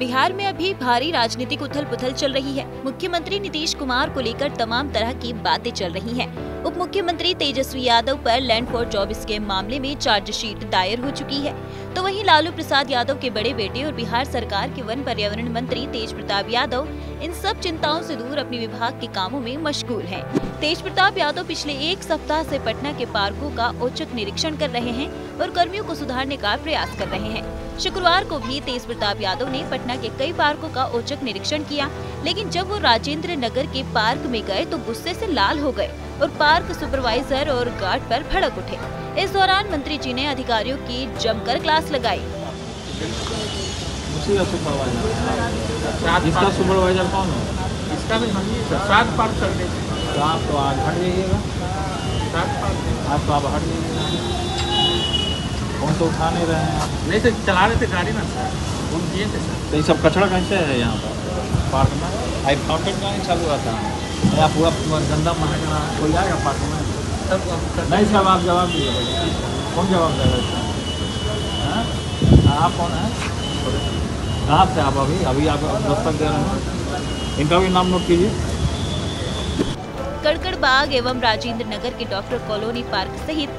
बिहार में अभी भारी राजनीतिक उथल पुथल चल रही है। मुख्यमंत्री नीतीश कुमार को लेकर तमाम तरह की बातें चल रही हैं। उप मुख्यमंत्री तेजस्वी यादव पर लैंड फॉर जॉब स्कैम मामले में चार्जशीट दायर हो चुकी है, तो वहीं लालू प्रसाद यादव के बड़े बेटे और बिहार सरकार के वन पर्यावरण मंत्री तेजप्रताप यादव इन सब चिंताओं से दूर अपने विभाग के कामों में मशगूल हैं। तेजप्रताप यादव पिछले एक सप्ताह से पटना के पार्कों का औचक निरीक्षण कर रहे हैं और कर्मियों को सुधारने का प्रयास कर रहे हैं। शुक्रवार को भी तेजप्रताप यादव ने पटना के कई पार्कों का औचक निरीक्षण किया, लेकिन जब वो राजेंद्र नगर के पार्क में गए तो गुस्से से लाल हो गए और पार्क सुपरवाइजर और गार्ड पर भड़क उठे। इस दौरान मंत्री जी ने अधिकारियों की जमकर क्लास लगाई। इसका सुपरवाइजर कौन है? इसका भी सात पार्क करने तो आप तो आज हट जाइएगा। आज तो आप हट जाइएगा। कौन तो उठा नहीं रहे हैं? नहीं सर, चला रहे थे गाड़ी ना सर, फोन किए थे सर। तो ये सब कचरा कैसे है यहाँ पर पार्क में? आई फाउंटेन का नहीं चालू रहता है या पूरा गंदा महक रहा है, कोई आएगा पार्क में? नहीं सर, आप जवाब दीजिए। कौन जवाब दे रहा है? आप कौन है? कहाँ से आप? अभी अभी आप दस्तक दे रहे हैं। इनका भी नाम नोट कीजिए। कड़कड़ बाग एवं राजेंद्र नगर के डॉक्टर कॉलोनी पार्क सहित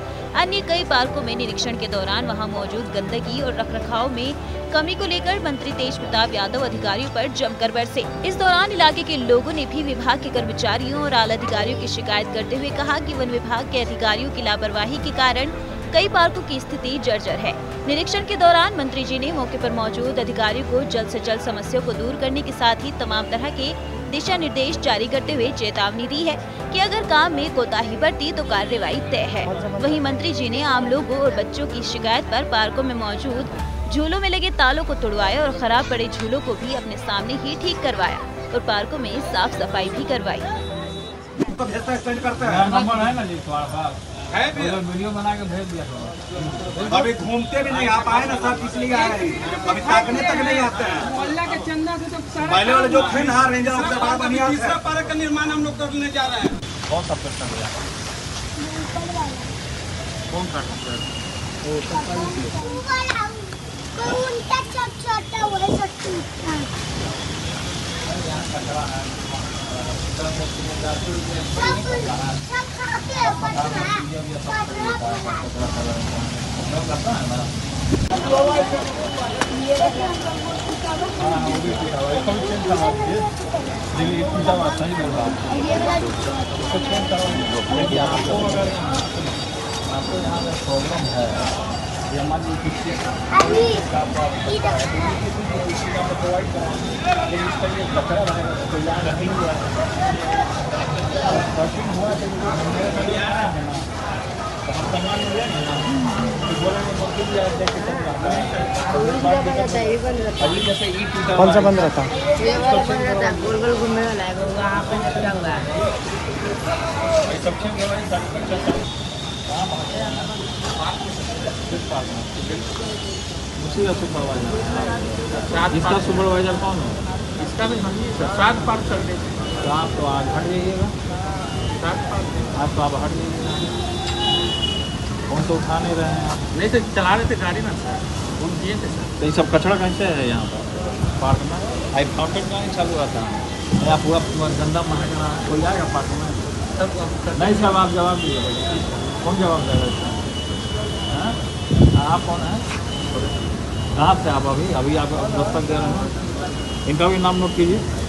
अन्य कई पार्कों में निरीक्षण के दौरान वहां मौजूद गंदगी और रखरखाव में कमी को लेकर मंत्री तेजप्रताप यादव अधिकारियों पर जमकर बरसे। इस दौरान इलाके के लोगों ने भी विभाग के कर्मचारियों और आला अधिकारियों की शिकायत करते हुए कहा कि वन विभाग के अधिकारियों की लापरवाही के कारण कई पार्कों की स्थिति जर्जर है। निरीक्षण के दौरान मंत्री जी ने मौके पर मौजूद अधिकारियों को जल्द से जल्द समस्याओं को दूर करने के साथ ही तमाम तरह के दिशा निर्देश जारी करते हुए चेतावनी दी है कि अगर काम में कोताही बरती तो कार्रवाई तय है। वहीं मंत्री जी ने आम लोगों और बच्चों की शिकायत पर पार्कों में मौजूद झूलों में लगे तालों को तोड़वाया और खराब पड़े झूलों को भी अपने सामने ही ठीक करवाया और पार्कों में साफ सफाई भी करवाई। है वीडियो बना के भेज दिया। अभी घूमते भी नहीं आप आए ना साहब, इसलिए आए हैं। अभी ताकने तक नहीं आते हैं। मोहल्ला के चंदा से तो सारा पहले वाले जो खेल हार रेंजर उसके बाद बनिया है। तीसरा पार्क का निर्माण हम लोग करने जा रहे हैं। कौन सा प्रश्न हो जाता है? कौन सा प्रश्न? कौन सा छोटा वो है छोटा? कौन सा बंद रहता? गोल गोल घूमने वाला है, वहाँ पे लगा हुआ है। इसका सुपरवाइजर कौन है? इसका भी सात पार्क कर देते हैं। तो आप तो आज हट जाइएगा। आज तो आप हट जाइएगा। फोन तो उठा नहीं रहे हैं आप। नहीं सर, चला रहे थे गाड़ी ना सर, फोन किए थे सर। तो ये सब कचरा कैसे है यहाँ पर पार्क में? आई फाउंटेन का नहीं चालू रहता है या पूरा गंदा महक रहा है, कोई आएगा पार्क में? नहीं सर, आप जवाब दीजिए। कौन जवाब दे रहा है? आप कौन है? कहाँ से आप? अभी अभी आप दस्तक दे रहे हैं। इनका भी नाम नोट कीजिए।